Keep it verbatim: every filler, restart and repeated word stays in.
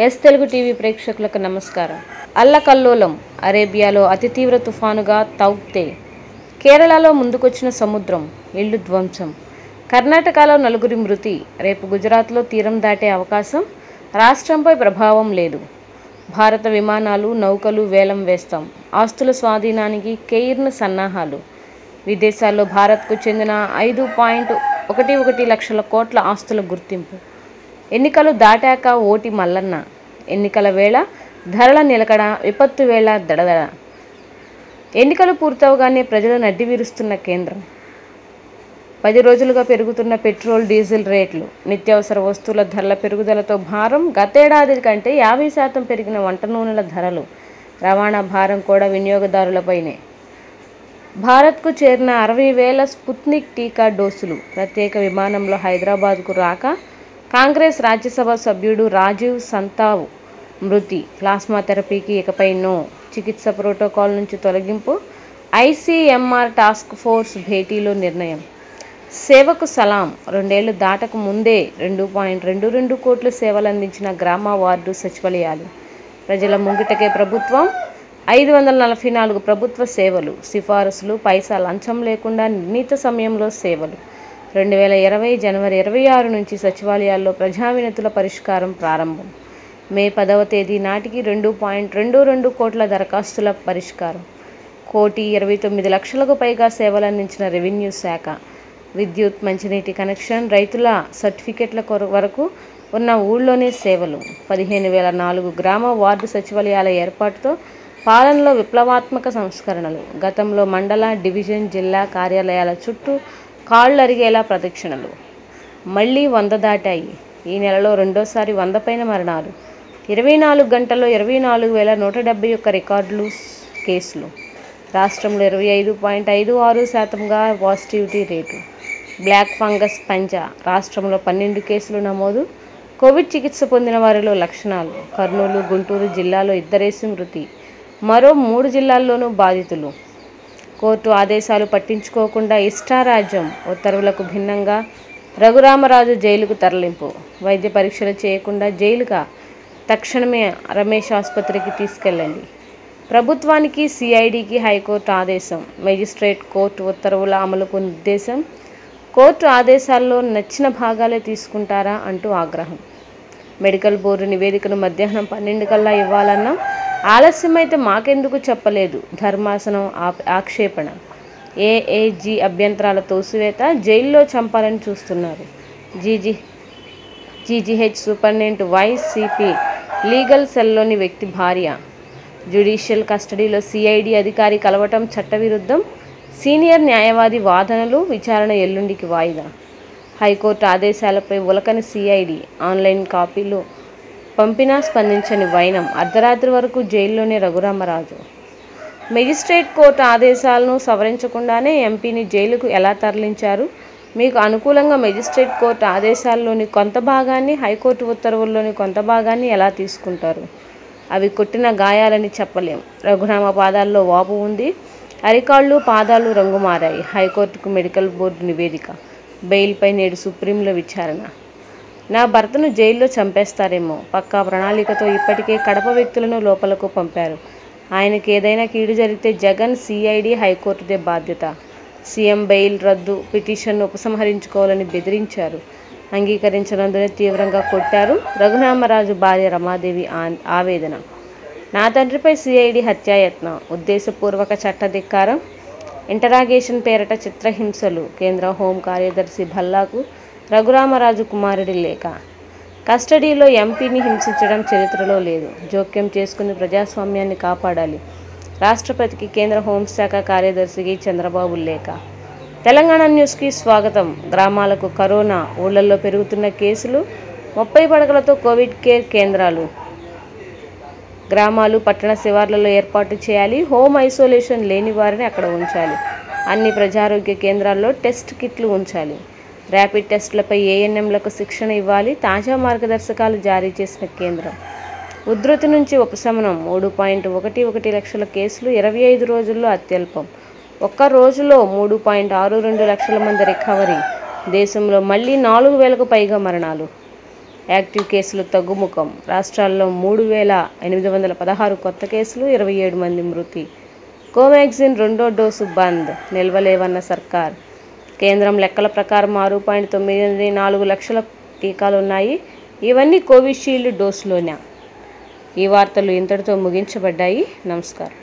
Yes Telugu TV ప్రేక్షకులకు నమస్కారం. అల్లకల్లోలం అరేబియాలో అతి తీవ్ర తుఫానుగా తౌక్తే, కేరళలో ముందుకొచ్చిన సముద్రం, ఇల్లు ధ్వంసం, కర్ణాటకలో నలుగురి మృతి. రేపు గుజరాత్లో తీరం దాటే అవకాశం, రాష్ట్రంపై ప్రభావం లేదు. భారత విమానాలు నౌకలు వేలం వేస్తాం, ఆస్తుల స్వాధీనానికి కేర్న సన్నాహాలు. విదేశాల్లో భారత్కు చెందిన ఐదు పాయింట్ ఒకటి ఒకటి లక్షల కోట్ల ఆస్తుల గుర్తింపు. ఎన్నికలు దాటాక ఓటి మల్లన్న, ఎన్నికల వేళ ధరల నిలకడ, విపత్తు వేళ దడదడ. ఎన్నికలు పూర్తవగానే ప్రజలను అడ్డి విరుస్తున్న కేంద్రం, పది రోజులుగా పెరుగుతున్న పెట్రోల్ డీజిల్ రేట్లు, నిత్యావసర వస్తువుల ధరల పెరుగుదలతో భారం, గతేడాది కంటే యాభై శాతం పెరిగిన వంట నూనెల ధరలు, రవాణా భారం కూడా వినియోగదారులపైనే. భారత్కు చేరిన అరవై వేల స్పుత్నిక్ టీకా డోసులు ప్రత్యేక విమానంలో హైదరాబాద్కు రాక, కాంగ్రెస్ రాజ్యసభ సభ్యుడు రాజీవ్ సంతావ్ మృతి. ప్లాస్మా థెరపీకి ఇకపై నో, చికిత్స ప్రోటోకాల్ నుంచి తొలగింపు, ఐసీఎంఆర్ టాస్క్ ఫోర్స్ భేటీలో నిర్ణయం. సేవకు సలాం, రెండేళ్లు దాటకు ముందే రెండు పాయింట్ రెండు రెండు కోట్ల సేవలు అందించిన గ్రామ వార్డు సచివాలయాలు, ప్రజల ముంగిటకే ప్రభుత్వం. ఐదు వందల నలభై నాలుగు ప్రభుత్వ సేవలు, సిఫారసులు, పైసా లంచం లేకుండా నిర్ణీత సమయంలో సేవలు. రెండు వేల ఇరవై జనవరి ఇరవై ఆరు నుంచి సచివాలయాల్లో ప్రజావినతుల పరిష్కారం ప్రారంభం. మే పదవ తేదీ నాటికి రెండు పాయింట్ రెండు రెండు కోట్ల దరఖాస్తుల పరిష్కారం. కోటి ఇరవై తొమ్మిది లక్షలకు పైగా సేవలు అందించిన రెవెన్యూ శాఖ. విద్యుత్, మంచినీటి కనెక్షన్, రైతుల సర్టిఫికెట్ల వరకు ఉన్న ఊళ్ళోనే సేవలు. పదిహేను వేల నాలుగు గ్రామ వార్డు సచివాలయాల ఏర్పాటుతో పాలనలో విప్లవాత్మక సంస్కరణలు. గతంలో మండల, డివిజన్, జిల్లా కార్యాలయాల చుట్టూ కాళ్ళు అరిగేలా ప్రదక్షిణలు. మళ్ళీ వంద దాటాయి. ఈ నెలలో రెండోసారి వంద పైన మరణాలు. ఇరవై నాలుగు గంటల్లో ఇరవై నాలుగు వేల నూట డెబ్బై ఒక్క రికార్డులు కేసులు. రాష్ట్రంలో ఇరవై ఐదు పాయింట్ ఐదు ఆరు శాతంగా పాజిటివిటీ రేటు. బ్లాక్ ఫంగస్ పంజా రాష్ట్రంలో పన్నెండు కేసులు నమోదు. కోవిడ్ చికిత్స పొందిన వారిలో లక్షణాలు. కర్నూలు, గుంటూరు జిల్లాలో ఇద్దరేసి మృతి. మరో మూడు జిల్లాల్లోనూ బాధితులు. కోర్టు ఆదేశాలు పట్టించుకోకుండా ఇష్టారాజ్యం, ఉత్తర్వులకు భిన్నంగా రఘురామరాజు జైలుకు తరలింపు. వైద్య పరీక్షలు చేయకుండా జైలుగా తక్షణమే రమేష్ ఆసుపత్రికి తీసుకెళ్ళండి. ప్రభుత్వానికి, సిఐడికి హైకోర్టు ఆదేశం. మెజిస్ట్రేట్ కోర్టు ఉత్తర్వుల అమలుకు నిర్దేశం. కోర్టు ఆదేశాల్లో నచ్చిన భాగాలే తీసుకుంటారా అంటూ ఆగ్రహం. మెడికల్ బోర్డు నివేదికను మధ్యాహ్నం పన్నెండు కల్లా ఇవ్వాలన్నా ఆలస్యమైతే మాకెందుకు చెప్పలేదు, ధర్మాసనం ఆక్షేపణ. ఏఏజీ అభ్యంతరాల తోసివేత, జైల్లో చంపాలని చూస్తున్నారు. GG GGH superintendent YCP legal సెల్లోని వ్యక్తి భార్య జ్యుడిషియల్ కస్టడీలో. సిఐడి అధికారి కలవటం చట్టవిరుద్ధం. సీనియర్ న్యాయవాది వాదనలు. విచారణ ఎల్లుండికి వాయిదా. హైకోర్టు ఆదేశాలపై ఉలకని సిఐడి, ఆన్లైన్ కాపీలు పంపినా స్పందించని వైనం. అర్ధరాత్రి వరకు జైల్లోనే రఘురామరాజు. మెజిస్ట్రేట్ కోర్టు ఆదేశాలను సవరించకుండానే ఎంపీని జైలుకు ఎలా తరలించారు? మీకు అనుకూలంగా మెజిస్ట్రేట్ కోర్టు ఆదేశాల్లోని కొంత భాగాన్ని, హైకోర్టు ఉత్తర్వుల్లోని కొంత భాగాన్ని ఎలా తీసుకుంటారు? అవి కొట్టిన గాయాలని చెప్పలేం. రఘురామ పాదాల్లో వాపు ఉంది. అరికాళ్ళు, పాదాలు రంగు మారాయి. హైకోర్టుకు మెడికల్ బోర్డు నివేదిక. బెయిల్పై నేడు సుప్రీంలో విచారణ. నా భర్తను జైల్లో చంపేస్తారేమో, పక్కా ప్రణాళికతో ఇప్పటికే కడప వ్యక్తులను లోపలకు పంపారు. ఆయనకి ఏదైనా కీడు జరిగితే జగన్, సిఐడి, హైకోర్టుదే బాధ్యత. సీఎం బెయిల్ రద్దు పిటిషన్ను ఉపసంహరించుకోవాలని బెదిరించారు. అంగీకరించనందునే తీవ్రంగా కొట్టారు. రఘురామరాజు భార్య రమాదేవి ఆవేదన. నా తండ్రిపై సిఐడి హత్యాయత్నం, ఉద్దేశపూర్వక చట్టధికారం, ఇంటరాగేషన్ పేరిట చిత్రహింసలు. కేంద్ర హోం కార్యదర్శి భల్లాకు రఘురామరాజు కుమారుడి లేఖ. కస్టడీలో ఎంపీని హింసించడం చరిత్రలో లేదు. జోక్యం చేసుకుని ప్రజాస్వామ్యాన్ని కాపాడాలి. రాష్ట్రపతికి, కేంద్ర హోంశాఖ కార్యదర్శికి చంద్రబాబు లేఖ. తెలంగాణ న్యూస్కి స్వాగతం. గ్రామాలకు కరోనా, ఊళ్ళల్లో పెరుగుతున్న కేసులు, ముప్పై పడకలతో కోవిడ్ కేర్ కేంద్రాలు. గ్రామాలు, పట్టణ శివార్లలో ఏర్పాటు చేయాలి. హోమ్ ఐసోలేషన్ లేని వారిని అక్కడ ఉంచాలి. అన్ని ప్రజారోగ్య కేంద్రాల్లో టెస్ట్ కిట్లు ఉంచాలి. ర్యాపిడ్ టెస్టులపై ఏఎన్ఎంలకు శిక్షణ ఇవ్వాలి. తాజా మార్గదర్శకాలు జారీ చేసిన కేంద్రం. ఉధృతి నుంచి ఉపశమనం. మూడు పాయింట్ ఒకటి ఒకటి లక్షల కేసులు ఇరవై ఐదు రోజుల్లో అత్యల్పం. ఒక్క రోజులో మూడు పాయింట్ ఆరు రెండు లక్షల మంది రికవరీ. దేశంలో మళ్ళీ నాలుగు వేలకు పైగా మరణాలు. యాక్టివ్ కేసులు తగ్గుముఖం. రాష్ట్రాల్లో మూడు వేల ఎనిమిది వందల పదహారు కొత్త కేసులు, ఇరవై ఏడు మంది మృతి. కోవాక్సిన్ రెండో డోసు బంద్, నిల్వలేవన్న సర్కార్. కేంద్రం లెక్కల ప్రకారం ఆరు పాయింట్ తొమ్మిది నాలుగు లక్షల టీకాలు ఉన్నాయి. ఇవన్నీ కోవిషీల్డ్ డోసులోనే. ఈ వార్తలు ఇంతటితో ముగించబడ్డాయి. నమస్కారం.